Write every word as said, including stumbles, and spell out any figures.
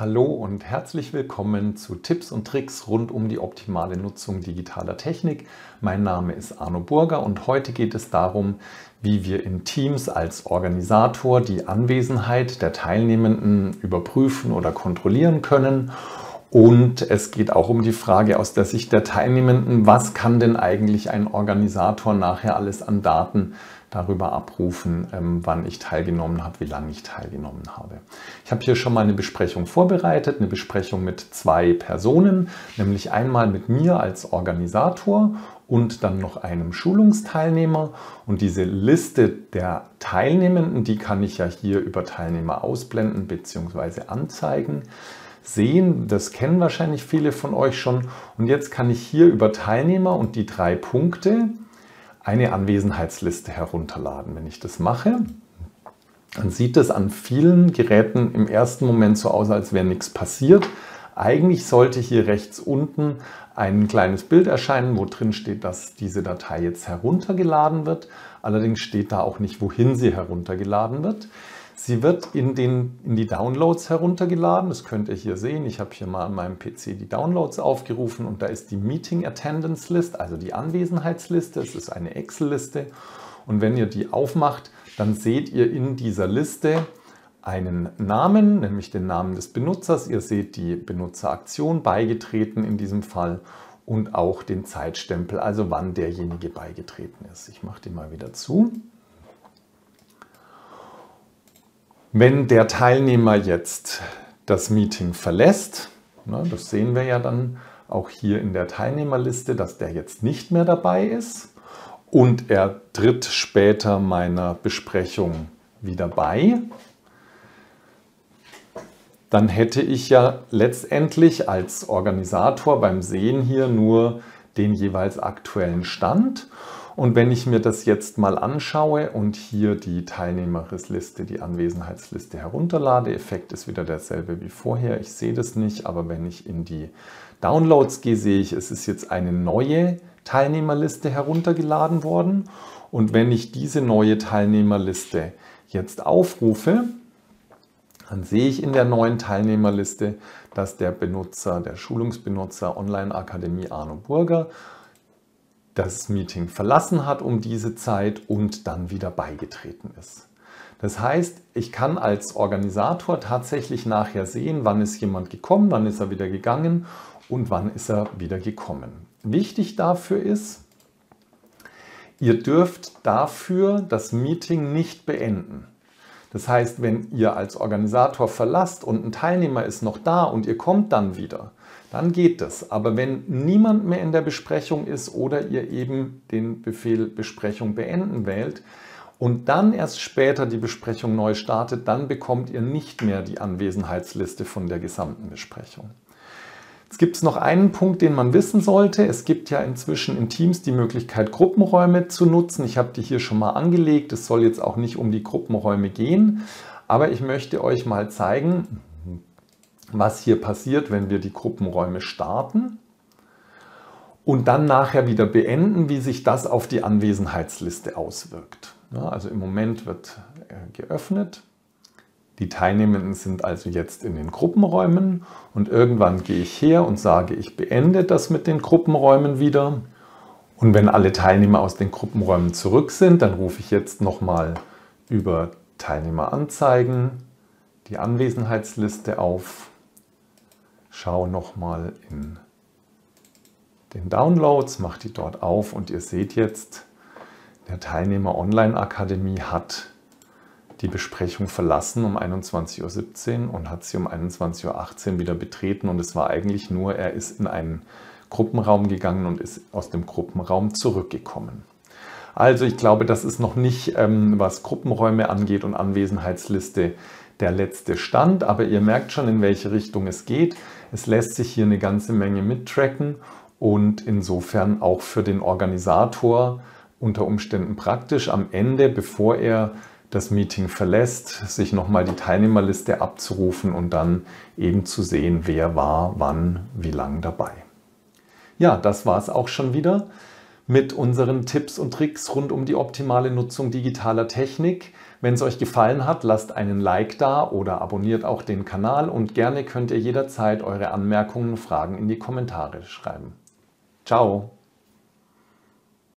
Hallo und herzlich willkommen zu Tipps und Tricks rund um die optimale Nutzung digitaler Technik. Mein Name ist Arno Burger und heute geht es darum, wie wir in Teams als Organisator die Anwesenheit der Teilnehmenden überprüfen oder kontrollieren können. Und es geht auch um die Frage aus der Sicht der Teilnehmenden, was kann denn eigentlich ein Organisator nachher alles an Daten darüber abrufen, wann ich teilgenommen habe, wie lange ich teilgenommen habe. Ich habe hier schon mal eine Besprechung vorbereitet, eine Besprechung mit zwei Personen, nämlich einmal mit mir als Organisator und dann noch einem Schulungsteilnehmer. Und diese Liste der Teilnehmenden, die kann ich ja hier über Teilnehmer ausblenden bzw. anzeigen. Sehen, das kennen wahrscheinlich viele von euch schon. Und jetzt kann ich hier über Teilnehmer und die drei Punkte eine Anwesenheitsliste herunterladen. Wenn ich das mache, dann sieht es an vielen Geräten im ersten Moment so aus, als wäre nichts passiert. Eigentlich sollte hier rechts unten ein kleines Bild erscheinen, wo drin steht, dass diese Datei jetzt heruntergeladen wird. Allerdings steht da auch nicht, wohin sie heruntergeladen wird. Sie wird in, den, in die Downloads heruntergeladen, das könnt ihr hier sehen. Ich habe hier mal an meinem P C die Downloads aufgerufen und da ist die Meeting Attendance List, also die Anwesenheitsliste. Es ist eine Excel-Liste und wenn ihr die aufmacht, dann seht ihr in dieser Liste einen Namen, nämlich den Namen des Benutzers. Ihr seht die Benutzeraktion, beigetreten in diesem Fall, und auch den Zeitstempel, also wann derjenige beigetreten ist. Ich mache den mal wieder zu. Wenn der Teilnehmer jetzt das Meeting verlässt, ne, das sehen wir ja dann auch hier in der Teilnehmerliste, dass der jetzt nicht mehr dabei ist und er tritt später meiner Besprechung wieder bei, dann hätte ich ja letztendlich als Organisator beim Sehen hier nur den jeweils aktuellen Stand. Und wenn ich mir das jetzt mal anschaue und hier die Teilnehmerliste, die Anwesenheitsliste herunterlade, Effekt ist wieder derselbe wie vorher. Ich sehe das nicht, aber wenn ich in die Downloads gehe, sehe ich, es ist jetzt eine neue Teilnehmerliste heruntergeladen worden. Und wenn ich diese neue Teilnehmerliste jetzt aufrufe, dann sehe ich in der neuen Teilnehmerliste, dass der Benutzer, der Schulungsbenutzer Online-Akademie Arno Burger, das Meeting verlassen hat um diese Zeit und dann wieder beigetreten ist. Das heißt, ich kann als Organisator tatsächlich nachher sehen, wann ist jemand gekommen, wann ist er wieder gegangen und wann ist er wieder gekommen. Wichtig dafür ist, ihr dürft dafür das Meeting nicht beenden. Das heißt, wenn ihr als Organisator verlasst und ein Teilnehmer ist noch da und ihr kommt dann wieder, dann geht das. Aber wenn niemand mehr in der Besprechung ist oder ihr eben den Befehl Besprechung beenden wählt und dann erst später die Besprechung neu startet, dann bekommt ihr nicht mehr die Anwesenheitsliste von der gesamten Besprechung. Jetzt gibt es noch einen Punkt, den man wissen sollte. Es gibt ja inzwischen in Teams die Möglichkeit, Gruppenräume zu nutzen. Ich habe die hier schon mal angelegt. Es soll jetzt auch nicht um die Gruppenräume gehen. Aber ich möchte euch mal zeigen, was hier passiert, wenn wir die Gruppenräume starten und dann nachher wieder beenden, wie sich das auf die Anwesenheitsliste auswirkt. Also im Moment wird geöffnet. Die Teilnehmenden sind also jetzt in den Gruppenräumen und irgendwann gehe ich her und sage, ich beende das mit den Gruppenräumen wieder. Und wenn alle Teilnehmer aus den Gruppenräumen zurück sind, dann rufe ich jetzt nochmal über Teilnehmer anzeigen die Anwesenheitsliste auf, schaue nochmal in den Downloads, mache die dort auf und ihr seht jetzt, der Teilnehmer Online-Akademie hat die Besprechung verlassen um einundzwanzig Uhr siebzehn und hat sie um einundzwanzig Uhr achtzehn wieder betreten und es war eigentlich nur, er ist in einen Gruppenraum gegangen und ist aus dem Gruppenraum zurückgekommen. Also ich glaube, das ist noch nicht, ähm, was Gruppenräume angeht und Anwesenheitsliste, der letzte Stand, aber ihr merkt schon, in welche Richtung es geht. Es lässt sich hier eine ganze Menge mittracken und insofern auch für den Organisator unter Umständen praktisch am Ende, bevor er das Meeting verlässt, sich nochmal die Teilnehmerliste abzurufen und dann eben zu sehen, wer war, wann, wie lang dabei. Ja, das war es auch schon wieder mit unseren Tipps und Tricks rund um die optimale Nutzung digitaler Technik. Wenn es euch gefallen hat, lasst einen Like da oder abonniert auch den Kanal und gerne könnt ihr jederzeit eure Anmerkungen und Fragen in die Kommentare schreiben. Ciao!